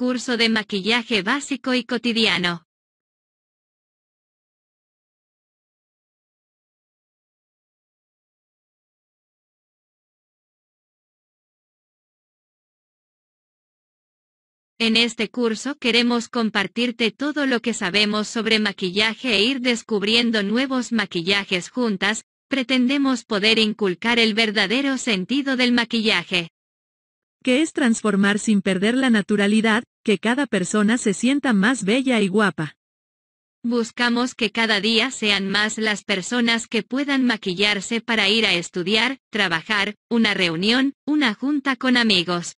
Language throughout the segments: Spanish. Curso de maquillaje básico y cotidiano. En este curso queremos compartirte todo lo que sabemos sobre maquillaje e ir descubriendo nuevos maquillajes juntas. Pretendemos poder inculcar el verdadero sentido del maquillaje, que es transformar sin perder la naturalidad, que cada persona se sienta más bella y guapa. Buscamos que cada día sean más las personas que puedan maquillarse para ir a estudiar, trabajar, una reunión, una junta con amigos,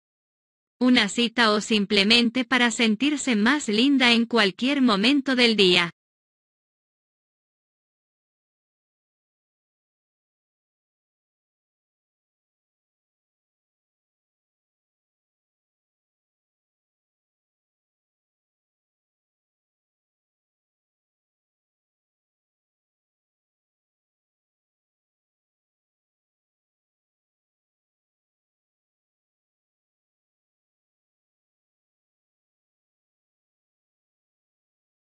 una cita o simplemente para sentirse más linda en cualquier momento del día.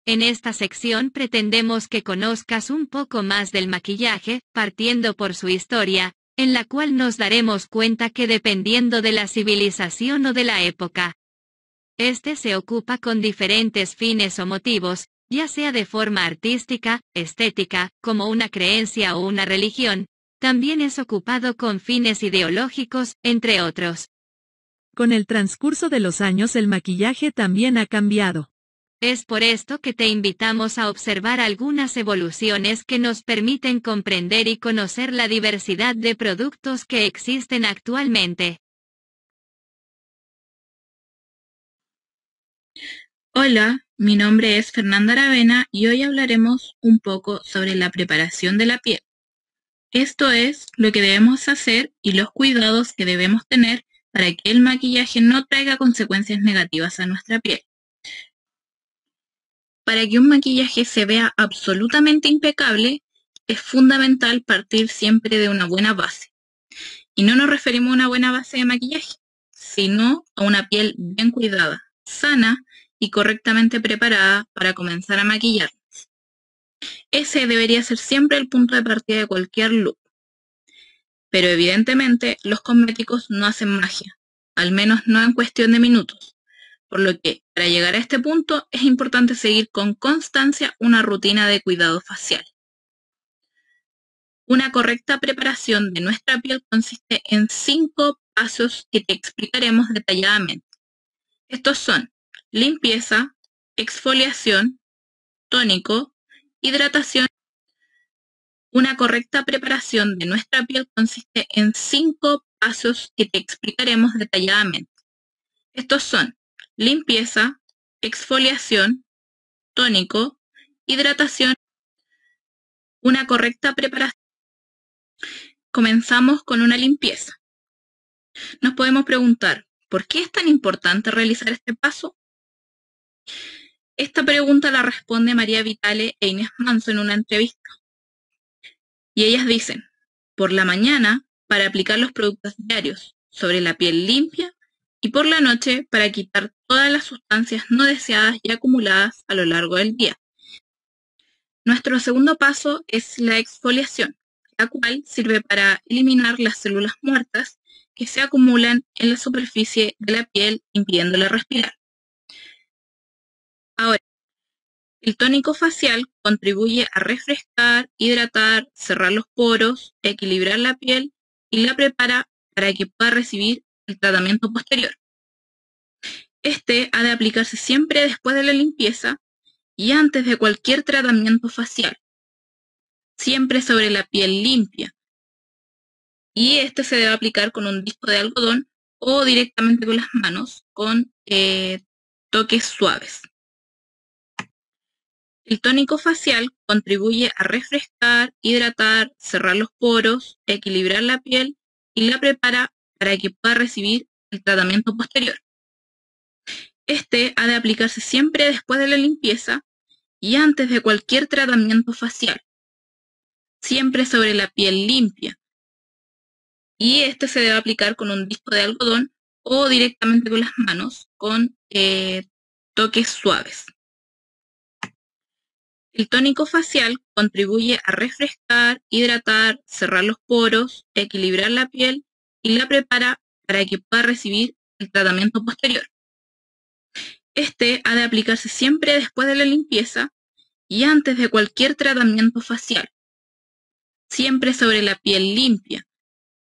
En esta sección pretendemos que conozcas un poco más del maquillaje, partiendo por su historia, en la cual nos daremos cuenta que dependiendo de la civilización o de la época, este se ocupa con diferentes fines o motivos, ya sea de forma artística, estética, como una creencia o una religión, también es ocupado con fines ideológicos, entre otros. Con el transcurso de los años el maquillaje también ha cambiado. Es por esto que te invitamos a observar algunas evoluciones que nos permiten comprender y conocer la diversidad de productos que existen actualmente. Hola, mi nombre es Fernanda Aravena y hoy hablaremos un poco sobre la preparación de la piel. Esto es lo que debemos hacer y los cuidados que debemos tener para que el maquillaje no traiga consecuencias negativas a nuestra piel. Para que un maquillaje se vea absolutamente impecable, es fundamental partir siempre de una buena base. Y no nos referimos a una buena base de maquillaje, sino a una piel bien cuidada, sana y correctamente preparada para comenzar a maquillarnos. Ese debería ser siempre el punto de partida de cualquier look. Pero evidentemente los cosméticos no hacen magia, al menos no en cuestión de minutos. Por lo que, para llegar a este punto, es importante seguir con constancia una rutina de cuidado facial. Una correcta preparación de nuestra piel consiste en 5 pasos que te explicaremos detalladamente. Estos son limpieza, exfoliación, tónico, hidratación. Una correcta preparación de nuestra piel consiste en 5 pasos que te explicaremos detalladamente. Estos son limpieza, exfoliación, tónico, hidratación, una correcta preparación. Comenzamos con una limpieza. Nos podemos preguntar, ¿por qué es tan importante realizar este paso? Esta pregunta la responde María Vitale e Inés Manso en una entrevista. Y ellas dicen, por la mañana para aplicar los productos diarios sobre la piel limpia, y por la noche para quitar todas las sustancias no deseadas y acumuladas a lo largo del día. Nuestro segundo paso es la exfoliación, la cual sirve para eliminar las células muertas que se acumulan en la superficie de la piel impidiéndola respirar. Ahora, el tónico facial contribuye a refrescar, hidratar, cerrar los poros, equilibrar la piel y la prepara para que pueda recibir el tratamiento posterior. Este ha de aplicarse siempre después de la limpieza y antes de cualquier tratamiento facial, siempre sobre la piel limpia. Y este se debe aplicar con un disco de algodón o directamente con las manos, con toques suaves. El tónico facial contribuye a refrescar, hidratar, cerrar los poros, equilibrar la piel y la prepara para que pueda recibir el tratamiento posterior. Este ha de aplicarse siempre después de la limpieza y antes de cualquier tratamiento facial, siempre sobre la piel limpia. Y este se debe aplicar con un disco de algodón o directamente con las manos, con toques suaves. El tónico facial contribuye a refrescar, hidratar, cerrar los poros, equilibrar la piel y la prepara para que pueda recibir el tratamiento posterior. Este ha de aplicarse siempre después de la limpieza y antes de cualquier tratamiento facial, siempre sobre la piel limpia,